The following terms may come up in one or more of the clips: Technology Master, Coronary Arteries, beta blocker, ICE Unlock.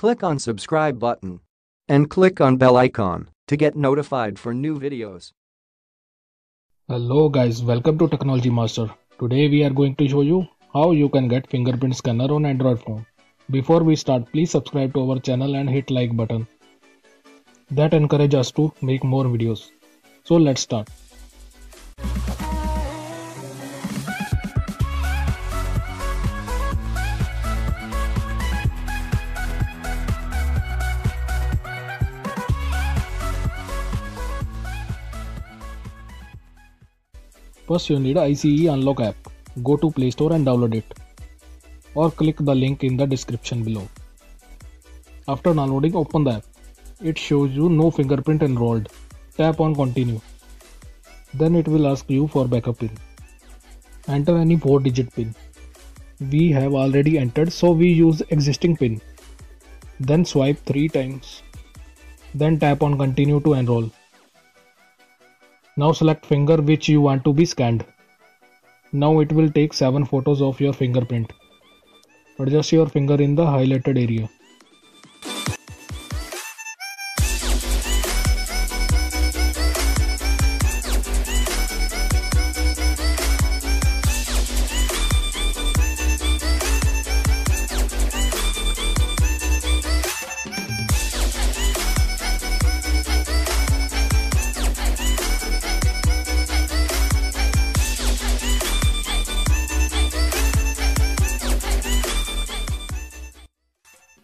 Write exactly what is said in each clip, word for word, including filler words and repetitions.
click on subscribe button and click on bell icon to get notified for new videos. Hello guys, welcome to Technology Master. Today we are going to show you how you can get fingerprint scanner on Android phone. Before we start, please subscribe to our channel and hit like button. That encourages us to make more videos. So let's start. First you need I C E unlock app. Go to Play Store and download it, or click the link in the description below. After downloading, open the app. It shows you no fingerprint enrolled. Tap on continue. Then it will ask you for backup pin. Enter any four digit pin. We have already entered, so we use existing pin. Then swipe three times. Then tap on continue to enroll. Now select finger which you want to be scanned. Now it will take seven photos of your fingerprint. Adjust your finger in the highlighted area.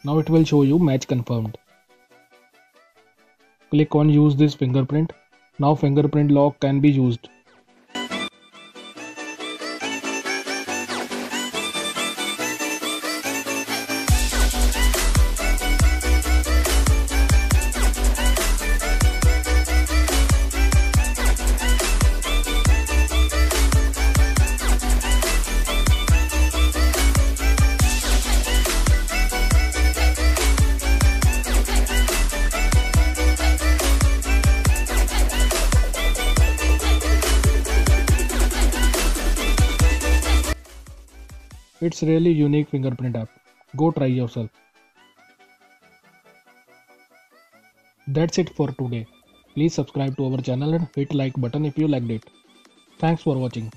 Now it will show you match confirmed. Click on use this fingerprint. Now fingerprint lock can be used. It's really unique fingerprint app. Go try yourself. That's it for today. Please subscribe to our channel and hit like button if you liked it. Thanks for watching.